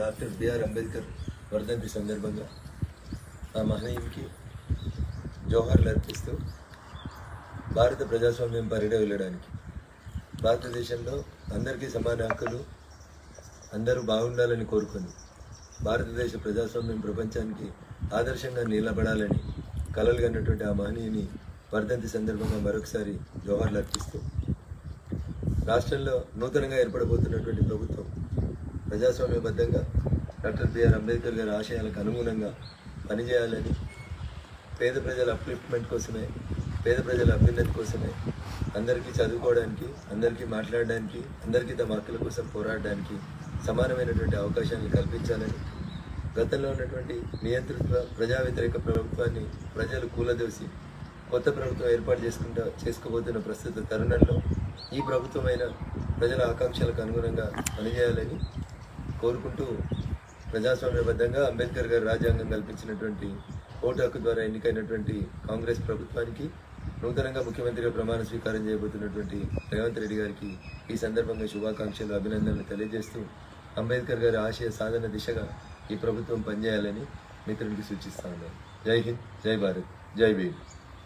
Doctor BR Ambedkar వర్ధంతి సందర్భంగా ఆ మహనీయునికి జోహార్లు అర్పిస్తూ భారత ప్రజాస్వామ్యం పరిడ వెళ్ళడానికి భారతదేశంలో అందరికీ సమాన హక్కులు అందరూ బాగుండాలని కోరుకొని భారతదేశ ప్రజాస్వామ్యం ప్రపంచానికి ఆదర్శంగా నిలబడాలని కలలు కన్నటువంటి ఆ మహనీయుని వర్ధంతి సందర్భంగా మరొకసారి జోహార్లు అర్పిస్తూ రాష్ట్రంలో నూతనంగా ఏర్పడబోతున్నటువంటి ప్రభుత్వం ప్రజాస్వామ్యబద్ధంగా డాక్టర్ బిఆర్ అంబేద్కర్ గారి ఆశయాలకు అనుగుణంగా పనిచేయాలని పేద ప్రజల అప్లిఫ్ట్మెంట్ కోసమే పేద ప్రజల అభ్యున్నతి కోసమే అందరికీ చదువుకోవడానికి అందరికీ మాట్లాడడానికి అందరికీ తమ హక్కుల కోసం పోరాడడానికి సమానమైనటువంటి అవకాశాన్ని కల్పించాలని గతంలో ఉన్నటువంటి నియంతృత్వ ప్రజా వ్యతిరేక ప్రభుత్వాన్ని ప్రజలు కూలదోసి కొత్త ప్రభుత్వం ఏర్పాటు చేసుకోబోతున్న ప్రస్తుత తరుణంలో ఈ ప్రభుత్వమైన ప్రజల ఆకాంక్షలకు అనుగుణంగా పనిచేయాలని కోరుకుంటూ ప్రజాస్వామ్యబద్ధంగా అంబేద్కర్ గారి రాజ్యాంగం కల్పించినటువంటి ఓటు హక్కు ద్వారా ఎన్నికైనటువంటి కాంగ్రెస్ ప్రభుత్వానికి నూతనంగా ముఖ్యమంత్రిగా ప్రమాణ స్వీకారం చేయబోతున్నటువంటి రేవంత్ రెడ్డి గారికి ఈ సందర్భంగా శుభాకాంక్షలు అభినందనలు తెలియజేస్తూ అంబేద్కర్ గారి ఆశయ సాధన దిశగా ఈ ప్రభుత్వం పనిచేయాలని మిత్రునికి సూచిస్తా ఉన్నాను. జై హింద్, జై భారత్, జై వీర్.